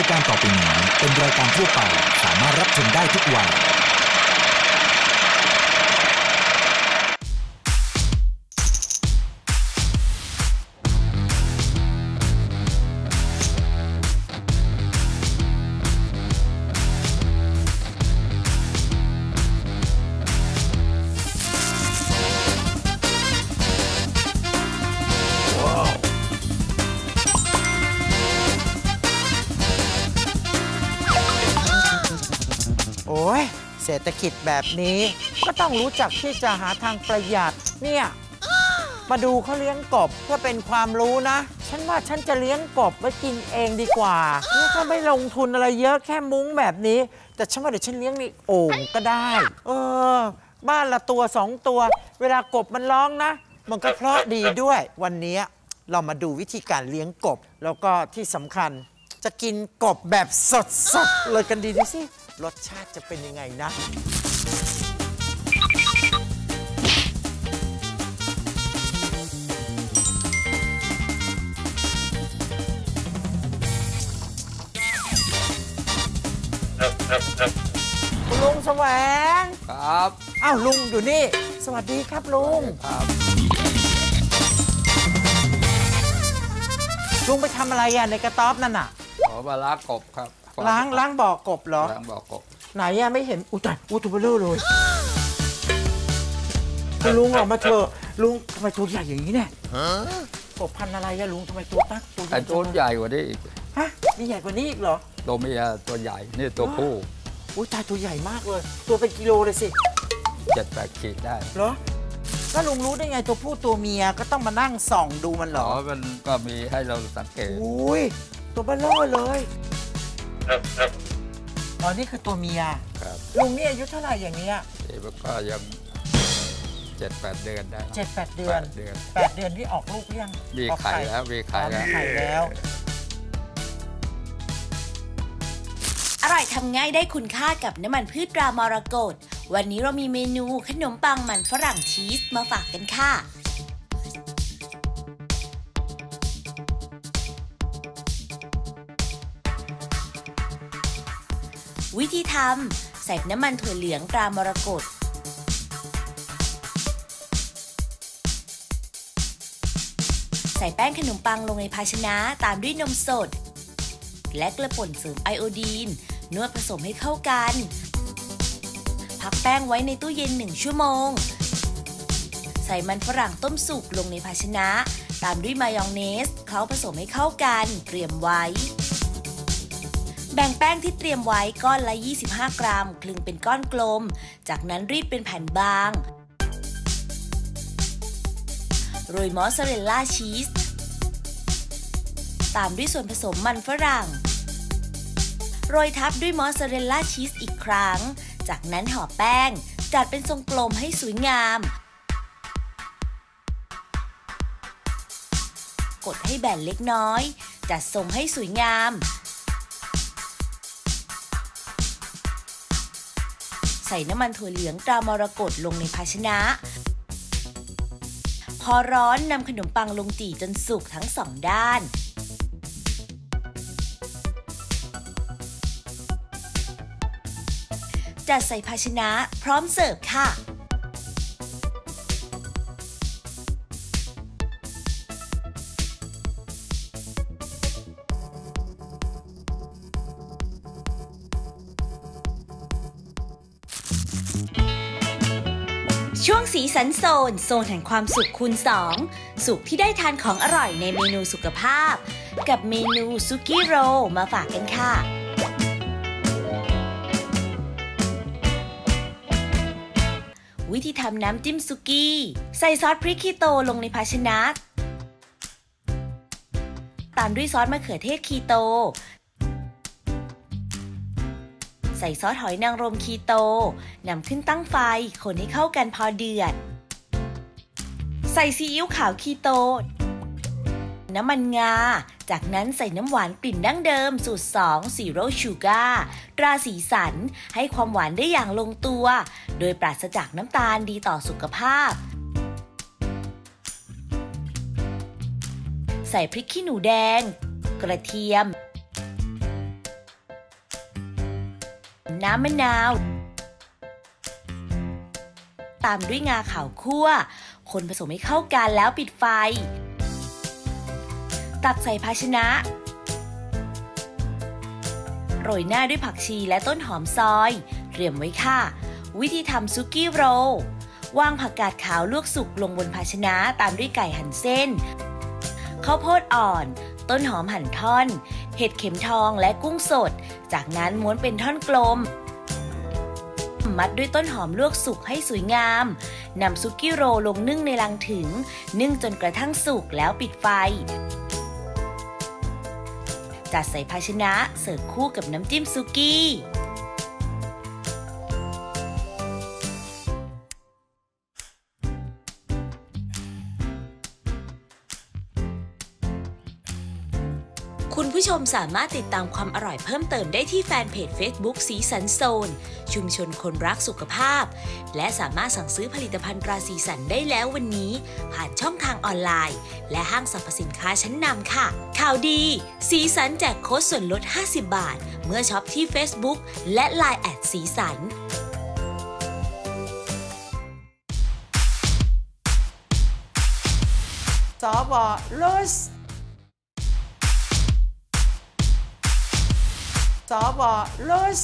ายการต่อไปนี้เป็นรายการทั่วไปสามารถรับชมได้ทุกวัยเศรษฐกิจแบบนี้ก็ต้องรู้จักที่จะหาทางประหยัดเนี่ยมาดูเขาเลี้ยงกบเพื่อเป็นความรู้นะฉันว่าฉันจะเลี้ยงกบไว้กินเองดีกว่านี่ถ้าไม่ลงทุนอะไรเยอะแค่มุ้งแบบนี้แต่ฉันว่าเดี๋ยวฉันเลี้ยงในโอ่งก็ได้บ้านละตัวสองตัวเวลากบมันร้องนะมันก็เพราะดีด้วยวันนี้เรามาดูวิธีการเลี้ยงกบแล้วก็ที่สำคัญจะกินกบแบบสดๆเลยกันดีดูสิรสชาติจะเป็นยังไงนะคุณลุงแสวงครับอ้าวลุงอยู่นี่สวัสดีครับลุงครับลุงไปทำอะไรอ่ะในกระต๊อบนั่นน่ะขอมาล้างกบครับล้างบ่อกบเหรอล้างบ่อกบไหนอะไม่เห็นอุตส่าห์อุตุบลูเลยคุณลุงออกมาเถอะลุงทำไมตัวใหญ่อย่างนี้เนี่ยกบพันอะไรอะลุงทำไมตัวตั้งตัวใหญ่กว่านี้อีกฮะมีใหญ่กว่านี้อีกเหรอตัวเมียตัวใหญ่นี่ตัวผู้อุ้ยตายตัวใหญ่มากเลยตัวเป็นกิโลเลยสิ7-8 ขีดได้เหรอถ้าลุงรู้ได้ไงตัวผู้ตัวเมียก็ต้องมานั่งส่องดูมันเหรอมันก็มีให้เราสังเกตอุ้ยตัวเบลอเลยอ๋อนี่คือตัวเมียครับลุงนี่อายุเท่าไหร่อย่างเนี้ยก็ยัง7-8 เดือนได้7-8 เดือน8 เดือนที่ออกลูกยังมีไข่แล้วมีไข่แล้วอร่อยทำง่ายได้คุณค่ากับน้ำมันพืชตรามรกตวันนี้เรามีเมนูขนมปังมันฝรั่งชีสมาฝากกันค่ะวิธีทำใส่น้ำมันถั่วเหลืองตรามรกตใส่แป้งขนมปังลงในภาชนะตามด้วยนมสดและเกลือป่นเสริมไอโอดีนนวดผสมให้เข้ากันพักแป้งไว้ในตู้เย็น1 ชั่วโมงใส่มันฝรั่งต้มสุกลงในภาชนะตามด้วยมายองเนสเคล้าผสมให้เข้ากันเตรียมไว้แบ่งแป้งที่เตรียมไว้ก้อนละ25 กรัมคลึงเป็นก้อนกลมจากนั้นรีดเป็นแผ่นบางโรยมอสซาเรลล่าชีสตามด้วยส่วนผสมมันฝรั่งโรยทับด้วยมอสซาเรลล่าชีสอีกครั้งจากนั้นห่อแป้งจัดเป็นทรงกลมให้สวยงามกดให้แบนเล็กน้อยจัดทรงให้สวยงามใส่น้ำมันถั่วเหลืองตรามรกตลงในภาชนะพอร้อนนำขนมปังลงจี่จนสุกทั้ง2 ด้านจัดใส่ภาชนะพร้อมเสิร์ฟค่ะช่วงสีสันโซนแห่งความสุขคูณ2สุขที่ได้ทานของอร่อยในเมนูสุขภาพกับเมนูซุกี้โรมาฝากกันค่ะวิธีทำน้ำจิ้มซุกี้ใส่ซอสพริกคีโตลงในภาชนะตามด้วยซอสมะเขือเทศคีโตใส่ซอสหอยนางรมคีโตนำขึ้นตั้งไฟคนให้เข้ากันพอเดือดใส่ซีอิ๊วขาวคีโตน้ำมันงาจากนั้นใส่น้ำหวานกลิ่นดั้งเดิมสูตร2 Zero Sugar ตราสีสันให้ความหวานได้อย่างลงตัวโดยปราศจากน้ำตาลดีต่อสุขภาพใส่พริกขี้หนูแดงกระเทียม น้ำมะนาวตามด้วยงาขาวคั่วคนผสมให้เข้ากันแล้วปิดไฟตักใส่ภาชนะโรยหน้าด้วยผักชีและต้นหอมซอยเตรียมไว้ค่ะวิธีทำซุกี้โรลวางผักกาดขาวลวกสุกลงบนภาชนะตามด้วยไก่หั่นเส้นข้าวโพดอ่อนต้นหอมหั่นท่อนเห็ดเข็มทองและกุ้งสดจากนั้นม้วนเป็นท่อนกลมมัดด้วยต้นหอมลวกสุกให้สวยงามนำซุกี้โรลลงนึ่งในลังถึงนึ่งจนกระทั่งสุกแล้วปิดไฟจัดใส่ภาชนะเสิร์ฟคู่กับน้ำจิ้มซุกี้คุณผู้ชมสามารถติดตามความอร่อยเพิ่มเติมได้ที่แฟนเพจ Facebook สีสันโซนชุมชนคนรักสุขภาพและสามารถสั่งซื้อผลิตภัณฑ์ตราสีสันได้แล้ววันนี้ผ่านช่องทางออนไลน์และห้างสรรพสินค้าชั้นนำค่ะข่าวดีสีสันแจกโค้ดส่วนลด50 บาทเมื่อช็อปที่ Facebook และ Line แอดสีสันสบลสสบลส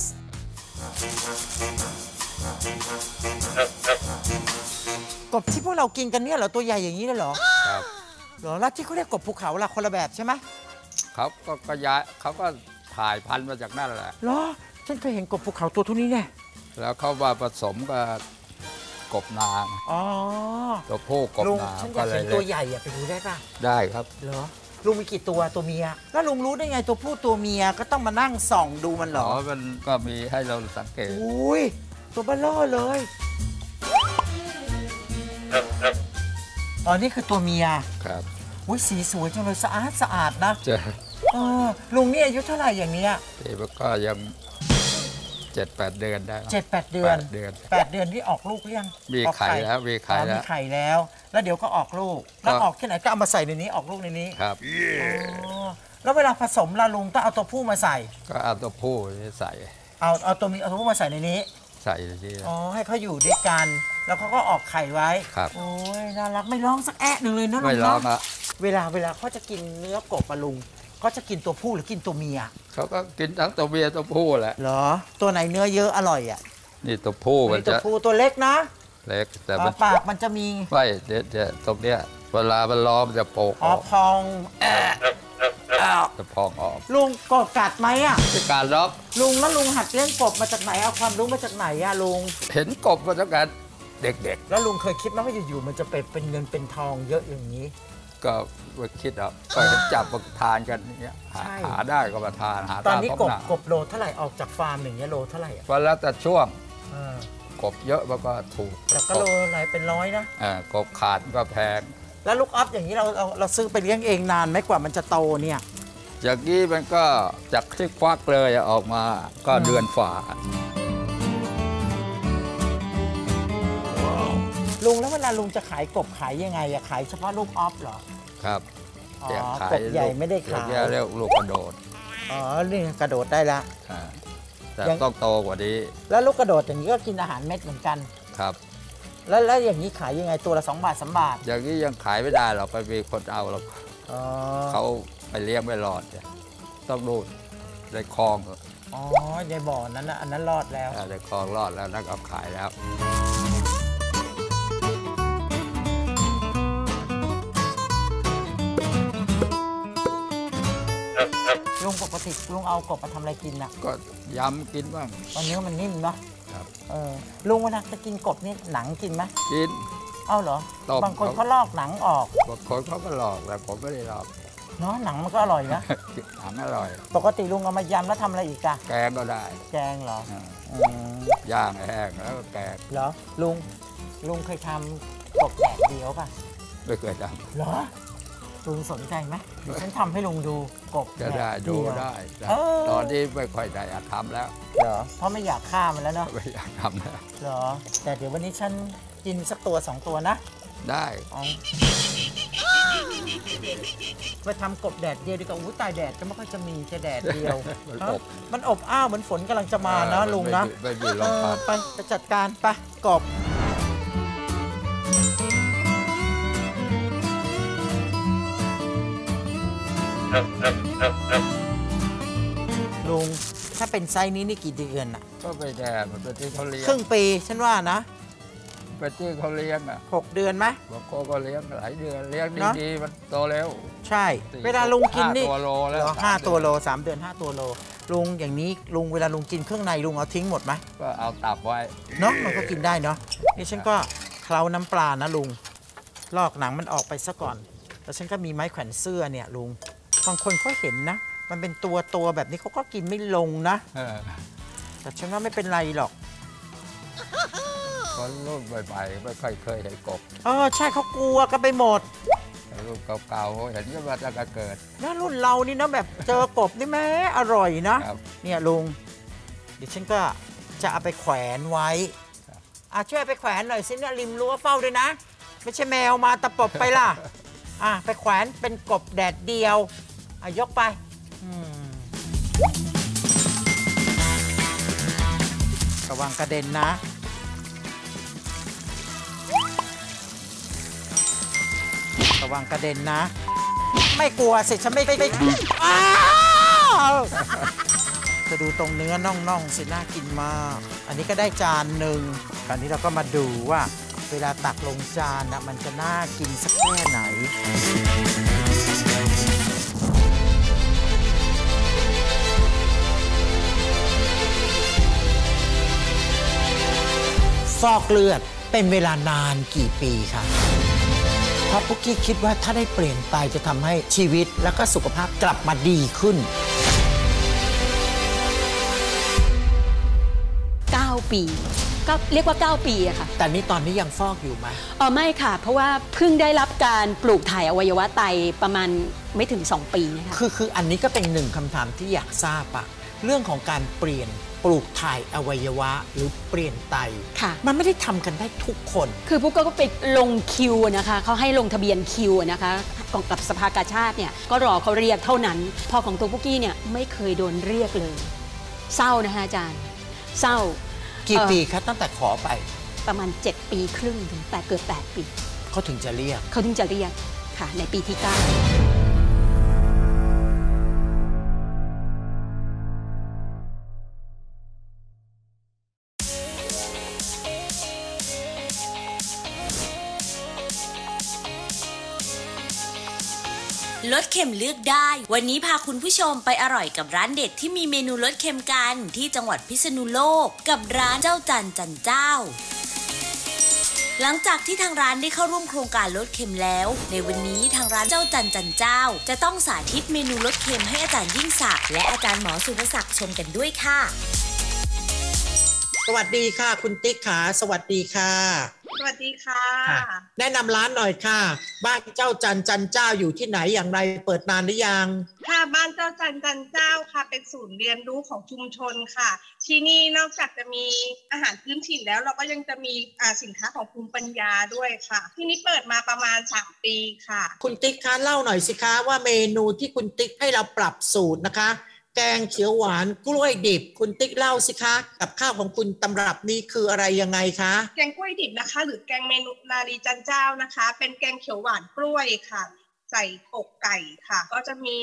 กบที่พวกเรากินกันเนี่ยเหรอตัวใหญ่อย่างนี้เลยเหรอครับเหรอแล้วที่เขาเรียกกบภูเขาล่ะคนละแบบใช่ไหมเขาก็ย้ายเขาก็ถ่ายพันธุ์มาจากนั่นแหละเหรอฉันเคยเห็นกบภูเขาตัวทุนี้เนี่ยแล้วเขาว่าผสมกับกบนาอ๋อตัวผู้กบนาฉันอยากเห็นตัวใหญ่อะไปดูได้ป่ะได้ครับเหรอลุงมีกี่ตัวตัวเมียแล้วลุงรู้ได้ไงตัวผู้ตัวเมียก็ต้องมานั่งส่องดูมันเหรอมันก็มีให้เราสังเกตอุ้ยตัวเบลอเลยตอนนี้คือตัวเมียครับอุ้ยสีสวยจังเลยสะอาดสะอาดนะลุงนี่อายุเท่าไหร่อย่างเนี้ยก็ยัง7-8 เดือนได้8 เดือนที่ออกลูกหรือยังมีไข่แล้วมีไข่แล้วเดี๋ยวก็ออกลูกแล้วออกที่ไหนก็เอามาใส่ในนี้ออกลูกในนี้ครับแล้วเวลาผสมละลุงต้องเอาตัวผู้มาใส่ก็เอาตัวผู้ใส่เอาตัวมีเอาตัวผู้มาใส่ในนี้ใส่เลยอ๋อให้เขาอยู่ด้วยกันแล้วเขาก็ออกไข่ไว้ครับโอ้ยน่ารักไม่ร้องสักแอะหนึ่งเลยนะลุงนะเวลาเขาจะกินเนื้อกบปลาลุงเขาจะกินตัวผู้หรือกินตัวเมียเขาก็กินทั้งตัวเมียตัวผู้แหละเหรอตัวไหนเนื้อเยอะอร่อยอ่ะนี่ตัวผู้มันจะตัวผู้ตัวเล็กนะเล็กแต่ปากมันจะมีไม่เด็ดตรงเนี้ยเวลามันล้อมจะโปกอ๋อพองจะพองออกลุงกบกัดไหมอ่ะไม่กัดหรอกลุงแล้วลุงหัดเลี้ยงกบมาจากไหนเอาความรู้มาจากไหนอ่ะลุงเห็นกบมาจากกันเด็กๆแล้วลุงเคยคิดไหมว่าอยู่ๆมันจะเป็นเงินเป็นทองเยอะอย่างนี้ก็คิดอ่ะก็จับมาทานกันอย่างเงี้ยหาได้ก็มาทานหาตอนนี้กบโลเท่าไหร่ออกจากฟาร์มอย่างเงี้ยโลเท่าไหร่วันละแต่ช่วงกบเยอะมันก็ถูกแต่ก็โลหลายเป็นร้อยนะกบขาดก็แพงแล้วลูกอ๊อฟอย่างนี้เราซื้อไปเลี้ยงเองนานไหมกว่ามันจะโตเนี่ยจากนี้มันก็จากที่ควักเลยออกมาก็เดือนฝ่าลุงแล้วเวลาลุงจะขายกบขายยังไงอะขายเฉพาะลูกอ๊อฟเหรอครับกบใหญ่ไม่ได้ขายเรียกลูกกระโดดอ๋อนี่กระโดดได้ละแต่ต้องโตกว่านี้แล้วลูกกระโดดอย่างนี้ก็กินอาหารเม็ดเหมือนกันครับแล้วอย่างนี้ขายยังไงตัวละ2 บาท 3 บาทอย่างนี้ยังขายไม่ได้หรอกไปมีคนเอาหรอกเขาไปเลี้ยงไม่รอดต้องดูดในคลองอ๋อในบ่อนั้นนะอันนั้นรอดแล้วในคลองรอดแล้วนักเอาขายแล้วลุงปกติลุงเอากบมาทำอะไรกินน่ะก็ยำกินบ้างตอนเนื้อมันนิ่มเนาะครับลุงวันนั้นจะกินกบนี่หนังกินไหมกินเอาเหรอบางคนเขาลอกหนังออกบางคนเขาก็ลอกแต่ผมไม่ได้ลอกเนาะหนังมันก็อร่อยนะหนังอร่อยปกติลุงเอามายำแล้วทำอะไรอีกอะแกงก็ได้แกงเหรอย่างแห้งแล้วก็แกงเหรอลุงเคยทำกบแดดเดียวป่ะไม่เคยทำเหรอลุงสนใจไหมฉันทำให้ลุงดูกบจะได้ดูได้ตอนนี้ไม่ค่อยได้ทำแล้วเหรอเพราะไม่อยากฆ่ามันแล้วเนาะไม่อยากทำแล้วเหรอแต่เดี๋ยววันนี้ฉันกินสักตัว2 ตัวนะได้ ไปทำกบแดดเดียวดีกว่าตายแดดก็ไม่ค่อยจะมีจะแดดเดียวมันอบอ้าวเหมือนฝนกำลังจะมานะลุงนะไปจัดการไปกบลุงถ้าเป็นไซส์นี้นี่กี่เดือนอ่ะก็ไปแดดประเทศเขาเลี้ยงครึ่งปีฉันว่านะประเทศเขาเลี้ยงอ่ะ6 เดือนไหมบางคนก็เลี้ยงหลายเดือนเลี้ยงดีๆมันโตแล้วใช่เวลาลุงกินนี่5 ตัวโล3 เดือน5 ตัวโลลุงอย่างนี้ลุงเวลาลุงกินเครื่องในลุงเอาทิ้งหมดไหมก็เอาตับไว้เนาะมันก็กินได้เนาะนี่ฉันก็เคล้าน้ำปลานะลุงลอกหนังมันออกไปซะก่อนแล้วฉันก็มีไม้แขวนเสื้อเนี่ยลุงบางคนเขาเห็นนะมันเป็นตัวแบบนี้เขาก็กินไม่ลงนะแต่ฉันว่าไม่เป็นไรหรอกคนรุ่นใหม่ๆไม่ค่อยเคยเห็นกบใช่เขากลัวกันไปหมดรุ่นเก่าๆเห็นก็มาตั้งแต่เกิดแล้วรุ่นเรานี่นะแบบเจอกบนี่แม่อร่อยนะเนี่ยลุงเดี๋ยวฉันก็จะเอาไปแขวนไว้ช่วยไปแขวนหน่อยสิเนี่ยริมรั้วเฝ้าด้วยนะไม่ใช่แมวมาตะปบไปล่ะไปแขวนเป็นกบแดดเดียวยกไประวังกระเด็นนะระวังกระเด็นนะไม่กลัวสิฉันไม่จะดูตรงเนื้อน่องๆสิน่ากินมากอันนี้ก็ได้จานหนึ่งคราวนี้เราก็มาดูว่าเวลาตักลงจานนะมันจะน่ากินสักแค่ไหนฟอกเลือดเป็นเวลานานกี่ปีคะเพราะปุ๊กกี้คิดว่าถ้าได้เปลี่ยนไปจะทำให้ชีวิตและก็สุขภาพกลับมาดีขึ้น9 ปีก็เรียกว่า9 ปีอะค่ะแต่นี่ตอนนี้ยังฟอกอยู่ไหมไม่ค่ะเพราะว่าเพิ่งได้รับการปลูกถ่ายอวัยวะไตประมาณไม่ถึง2 ปีนะคะคืออันนี้ก็เป็นหนึ่งคำถามที่อยากทราบอะเรื่องของการเปลี่ยนปลูกถ่ายอวัยวะหรือเปลี่ยนไตมันไม่ได้ทำกันได้ทุกคนคือพวกก็ไปลงคิวนะคะเขาให้ลงทะเบียนคิวนะคะกับสภากาชาติเนี่ยก็รอเขาเรียกเท่านั้นพอของตัวปุ๊กกี้เนี่ยไม่เคยโดนเรียกเลยเศร้านะคะอาจารย์เศร้ากี่ปีคะตั้งแต่ขอไปประมาณ7 ปีครึ่งถึงเกือบ 8 ปีเขาถึงจะเรียกค่ะในปีที่9ลดเค็มเลือกได้วันนี้พาคุณผู้ชมไปอร่อยกับร้านเด็ดที่มีเมนูลดเค็มกันที่จังหวัดพิษณุโลกกับร้านเจ้าจันจันเจ้าหลังจากที่ทางร้านได้เข้าร่วมโครงการลดเค็มแล้วในวันนี้ทางร้านเจ้าจันจันเจ้าจะต้องสาธิตเมนูลดเค็มให้อาจารย์ยิ่งศักดิ์และอาจารย์หมอสุภศักดิ์ชมกันด้วยค่ะสวัสดีค่ะคุณติ๊กขาสวัสดีค่ะสวัสดีค่ะแนะนำร้านหน่อยค่ะบ้านเจ้าจันจันเจ้าอยู่ที่ไหนอย่างไรเปิดนานหรือยังค่ะบ้านเจ้าจันจันเจ้าค่ะเป็นศูนย์เรียนรู้ของชุมชนค่ะที่นี่นอกจากจะมีอาหารพื้นถิ่นแล้วเราก็ยังจะมีสินค้าของภูมิปัญญาด้วยค่ะที่นี่เปิดมาประมาณ3 ปีค่ะคุณติ๊กคะเล่าหน่อยสิคะว่าเมนูที่คุณติ๊กให้เราปรับสูตรนะคะแกงเขียวหวานกล้วยดิบคุณติ๊กเล่าสิคะกับข้าวของคุณตำรับนี้คืออะไรยังไงคะแกงกล้วยดิบนะคะหรือแกงเมนูนารีจันเจ้านะคะเป็นแกงเขียวหวานกล้วยค่ะใส่อกไก่ค่ะก็จะมี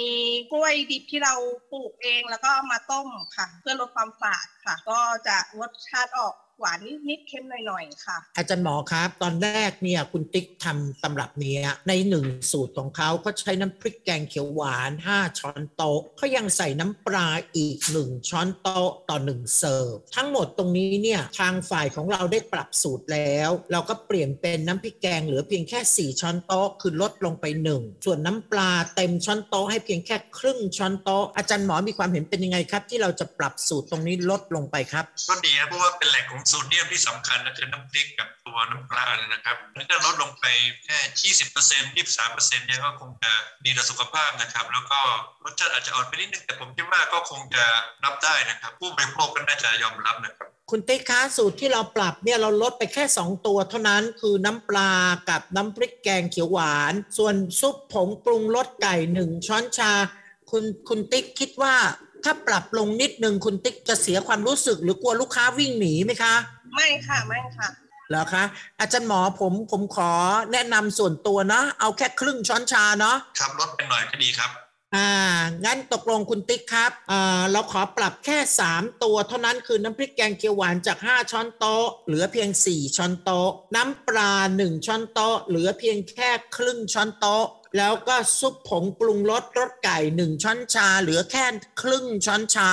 กล้วยดิบที่เราปลูกเองแล้วก็มาต้มค่ะเพื่อลดความฝาดค่ะก็จะรสชาติออกหวานนิดๆเค็มหน่อยๆค่ะอาจารย์หมอครับตอนแรกเนี่ยคุณติ๊กทำตำรับนี้ใน1 สูตรของเขาก็ใช้น้ำพริกแกงเขียวหวาน5 ช้อนโต๊ะเขายังใส่น้ำปลาอีก1 ช้อนโต๊ะต่อ1 เสิร์ฟทั้งหมดตรงนี้เนี่ยทางฝ่ายของเราได้ปรับสูตรแล้วเราก็เปลี่ยนเป็นน้ำพริกแกงเหลือเพียงแค่4 ช้อนโต๊ะคือลดลงไป1ส่วนน้ำปลาเต็มช้อนโต๊ะให้เพียงแค่ครึ่งช้อนโต๊ะอาจารย์หมอมีความเห็นเป็นยังไงครับที่เราจะปรับสูตรตรงนี้ลดลงไปครับก็ดีนะเพราะว่าเป็นแหล่งของโซเดียมที่สำคัญนะคือน้ำพริกกับตัวน้ำปลาเนี่ยนะครับแล้วก็ลดลงไปแค่ 20% 23% เนี่ยก็คงจะดีต่อสุขภาพนะครับแล้วก็รสชาติอาจจะอ่อนไปนิดนึงแต่ผมคิดว่าก็คงจะรับได้นะครับผู้บริโภคก็น่าจะยอมรับนะครับ คุณติ๊กคะสูตรที่เราปรับเนี่ยเราลดไปแค่2ตัวเท่านั้นคือน้ำปลากับน้ำพริกแกงเขียวหวานส่วนซุปผงปรุงรสไก่1ช้อนชาคุณติ๊กคิดว่าถ้าปรับลงนิดนึงคุณติ๊กจะเสียความรู้สึกหรือกลัวลูกค้าวิ่งหนีไหมคะไม่ค่ะไม่ค่ะเหรอคะอาจารย์หมอผมขอแนะนำส่วนตัวนะเอาแค่ครึ่งช้อนชาเนาะครับลดไปหน่อยก็ดีครับงั้นตกลงคุณติ๊กครับเราขอปรับแค่3ตัวเท่านั้นคือน้ำพริกแกงเขียวหวานจาก5ช้อนโต๊ะเหลือเพียง4ช้อนโต๊ะน้ำปลา1ช้อนโต๊ะเหลือเพียงแค่ครึ่งช้อนโต๊ะแล้วก็ซุปผงปรุงรสไก่1ช้อนชาเหลือแค่ครึ่งช้อนชา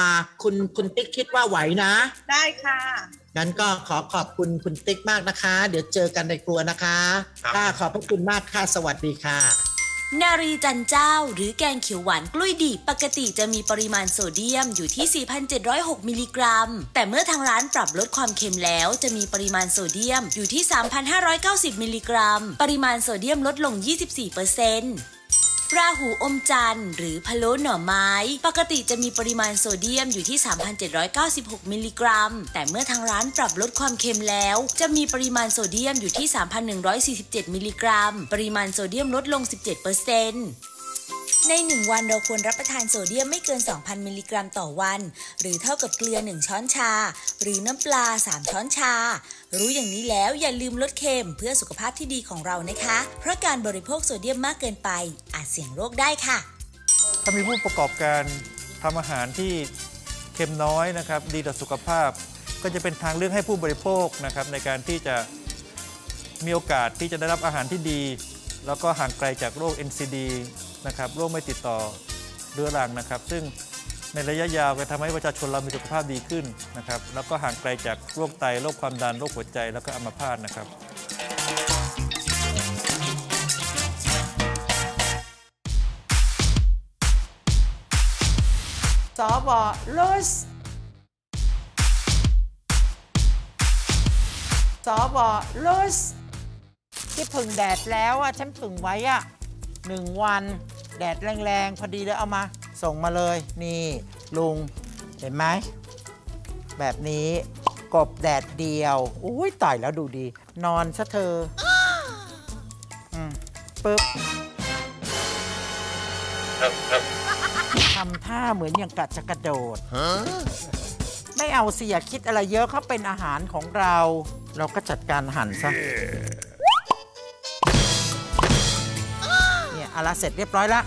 คุณติ๊กคิดว่าไหวนะได้ค่ะงั้นก็ขอขอบคุณคุณติ๊กมากนะคะเดี๋ยวเจอกันในครัวนะคะค่ะขอบพระคุณมากค่ะสวัสดีค่ะนารีจันเจ้าหรือแกงเขียวหวานกล้วยดิบปกติจะมีปริมาณโซเดียมอยู่ที่ 4,706 มิลลิกรัมแต่เมื่อทางร้านปรับลดความเค็มแล้วจะมีปริมาณโซเดียมอยู่ที่ 3,590 มิลลิกรัมปริมาณโซเดียมลดลง 24%ราหูอมจันทร์หรือพะโล้หน่อไม้ปกติจะมีปริมาณโซเดียมอยู่ที่ 3,796 มิลลิกรัมแต่เมื่อทางร้านปรับลดความเค็มแล้วจะมีปริมาณโซเดียมอยู่ที่ 3,147 มิลลิกรัมปริมาณโซเดียมลดลง 17%ใน1วันเราควรรับประทานโซเดียมไม่เกิน 2,000 มิลลิกรัมต่อวันหรือเท่ากับเกลือ1ช้อนชาหรือน้ำปลา3ช้อนชารู้อย่างนี้แล้วอย่าลืมลดเค็มเพื่อสุขภาพที่ดีของเรานะคะเพราะการบริโภคโซเดียมมากเกินไปอาจเสี่ยงโรคได้ค่ะถ้ามีผู้ประกอบการทำอาหารที่เค็มน้อยนะครับดีต่อสุขภาพก็จะเป็นทางเลือกให้ผู้บริโภคนะครับในการที่จะมีโอกาสที่จะได้รับอาหารที่ดีแล้วก็ห่างไกลจากโรค NCDนะครับโรคไม่ติดต่อเรื้อรังนะครับซึ่งในระยะยาวจะทำให้ประชาชนเรามีสุขภาพดีขึ้นนะครับแล้วก็ห่างไกลจากโรคไตโรคความดันโรคหัวใจแล้วก็อัมพาตนะครับสบลุสสบลุสที่ผึ่งแดดแล้วอ่ะฉันผึ่งไว้อ่ะ1วันแดดแรงๆพอดีแล้วเอามาส่งมาเลยนี่ลุงเห็นไหมแบบนี้กบแดดเดียวอุ้ยตายแล้วดูดีนอนซะเธอปึ๊บทำท่าเหมือนอย่างกะจะกระโดดไม่เอาเสียคิดอะไรเยอะเขาเป็นอาหารของเราเราก็จัดการหั่นซะเอาละเสร็จเรียบร้อยละ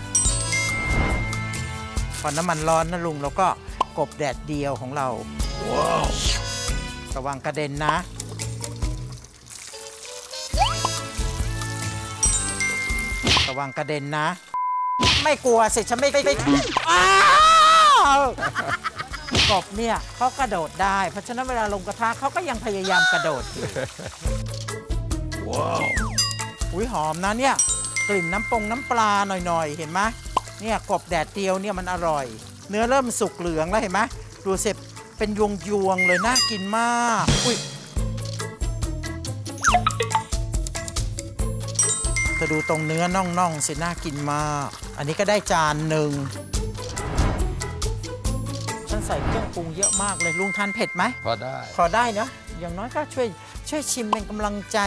พอน้ำมันร้อนนะลุงแล้วก็กบแดดเดียวของเรา wow. ระวังกระเด็นนะระวังกระเด็นนะไม่กลัวสิฉันไม่กบเนี่ยเขากระโดดได้เพราะฉะนั้นเวลาลงกระทะเขาก็ยังพยายามกระโดดอยู่ว้าวอุ้ยหอมนะเนี่ยกลิ่นน้ำปลาหน่อยๆเห็นไหมเนี่ยกบแดดเดียวเนี่ยมันอร่อยเนื้อเริ่มสุกเหลืองแล้วเห็นไหมดูเสร็จเป็นยวงๆเลยน่ากินมากอุ้ยจะดูตรงเนื้อน่องๆสิน่ากินมากอันนี้ก็ได้จานหนึ่งฉันใส่เครื่องปรุงเยอะมากเลยลุงทานเผ็ดไหมพอได้เนาะอย่างน้อยก็ช่วยชิมเป็นกำลังใจ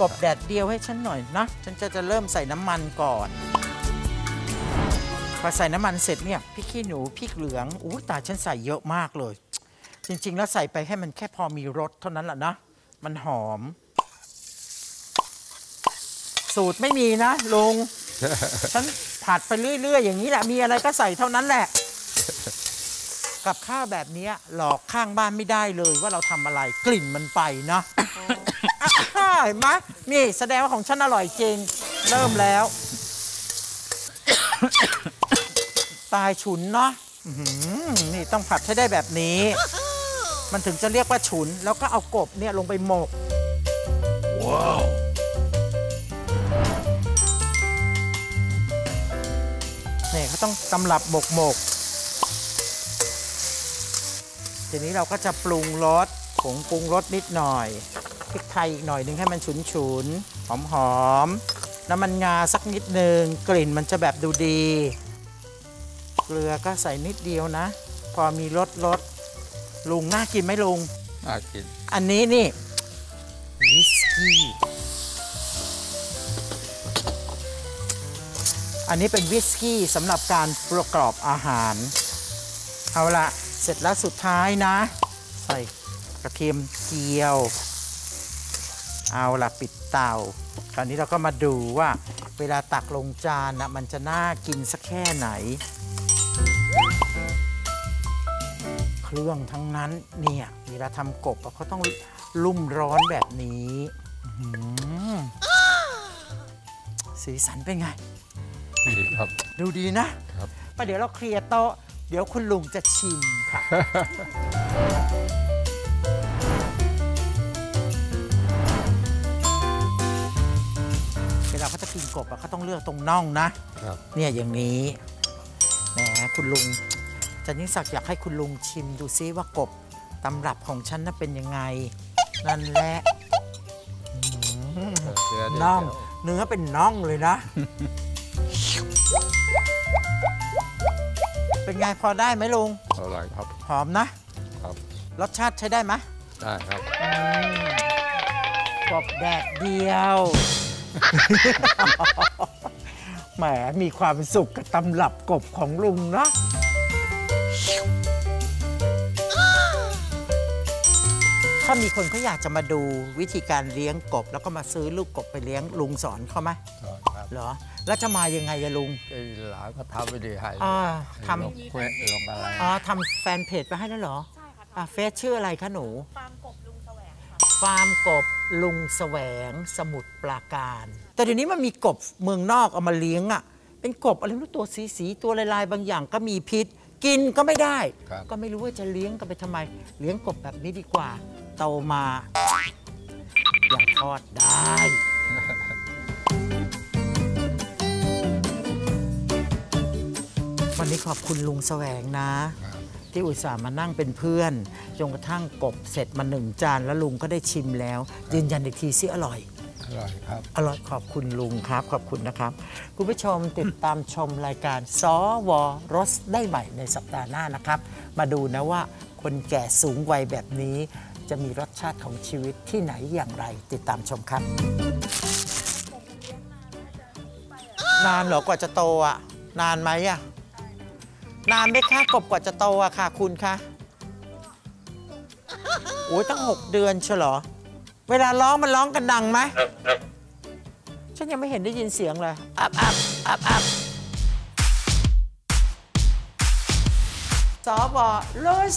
กบแดดเดียวให้ฉันหน่อยนะฉันจะเริ่มใส่น้ำมันก่อนพอใส่น้ำมันเสร็จเนี่ยพริกขี้หนูพริกเหลืองอู้ตาฉันใส่เยอะมากเลยจริงๆแล้วใส่ไปให้มันแค่พอมีรสเท่านั้นแหละนะมันหอมสูตรไม่มีนะลุง ฉันผัดไปเรื่อยๆอย่างนี้แหละมีอะไรก็ใส่เท่านั้นแหละกับข้าวแบบนี้หลอกข้างบ้านไม่ได้เลยว่าเราทำอะไรกลิ่นมันไปนะ เห็นไหมนี่แสดงว่าของฉันอร่อยจริงเริ่มแล้ว ตายฉุนเนาะนี่ต้องผัดให้ได้แบบนี้ มันถึงจะเรียกว่าฉุนแล้วก็เอากบเนี่ยลงไปหมก wow. นี่เขาต้องตำรับหมกทีนี้เราก็จะปรุงรสผงปรุงรสนิดหน่อยพริกไทยอีกหน่อยนึงให้มันฉุนๆหอมน้ำมันงาสักนิดนึงกลิ่นมันจะแบบดูดีเกลือก็ใส่นิดเดียวนะพอมีรสลุงน่ากินไหมลุง น่ากินอันนี้นี่วิสกี้อันนี้เป็นวิสกี้สำหรับการประกอบอาหารเอาละเสร็จแล้วสุดท้ายนะใส่กระเทียมเจียวเอาละปิดเตาคราวนี้เราก็มาดูว่าเวลาตักลงจานนะมันจะน่ากินสักแค่ไหนเครื่องทั้งนั้นเนี่ยเวลาทำกบเขาต้องลุ่มร้อนแบบนี้สีสันเป็นไงดีครับดูดีนะไปเดี๋ยวเราเคลียร์โต๊ะเดี๋ยวคุณลุงจะชิมค่ะเวลาเขาจะกินกบเขาต้องเลือกตรงน่องนะเนี่ยอย่างนี้แหมคุณลุงจันนิสักอยากให้คุณลุงชิมดูซิว่ากบตำรับของฉันน่ะเป็นยังไงนั่นแหละน่องเนื้อเป็นน่องเลยนะเป็นไงพอได้ไหมลุงอร่อยครับหอมนะครับรสชาติใช้ได้ไหมได้ครับกบแดดเดียวแหมมีความสุขกับตำรับกบของลุงนะถ้ามีคนเขาอยากจะมาดูวิธีการเลี้ยงกบแล้วก็มาซื้อลูกกบไปเลี้ยงลุงสอนเขาไหมสอนครับเหรอแล้วจะมายังไงยะลุงหลานก็ทำไปดีให้ทำเฟซลงอะไรทำแฟนเพจไปให้แล้วเหรอใช่ค่ะเฟซชื่ออะไรคะหนูฟาร์มกบลุงแสวงฟาร์มกบลุงแสวงสมุทรปราการแต่เดี๋ยวนี้มันมีกบเมืองนอกเอามาเลี้ยงอ่ะเป็นกบอะไรไม่รู้ตัวสีตัวลายๆบางอย่างก็มีพิษกินก็ไม่ได้ก็ไม่รู้ว่าจะเลี้ยงกันไปทำไมเลี้ยงกบแบบนี้ดีกว่าโตมาอยากทอดได้วันนี้ขอบคุณลุงแสวงนะที่อุตส่าห์มานั่งเป็นเพื่อนจนกระทั่งกบเสร็จมาหนึ่งจานแล้วลุงก็ได้ชิมแล้วยืนยันอีกทีซิอร่อยอร่อยครับอร่อยขอบคุณลุงครับขอบคุณนะครับคุณผู้ชมติดตามชมรายการสวรสได้ใหม่ในสัปดาห์หน้านะครับมาดูนะว่าคนแก่สูงวัยแบบนี้จะมีรสชาติของชีวิตที่ไหนอย่างไรติดตามชมครับนานเหรอกว่าจะโตอ่ะนานไหมอ่ะนานไหมคะกบกว่าจะโตอ่ะค่ะคุณคะโอ้ยตั้ง6 เดือนเชียวเหรอเวลาร้องมันร้องกันดังไหมฉันยังไม่เห็นได้ยินเสียงเลยอับอับอับอับสวรส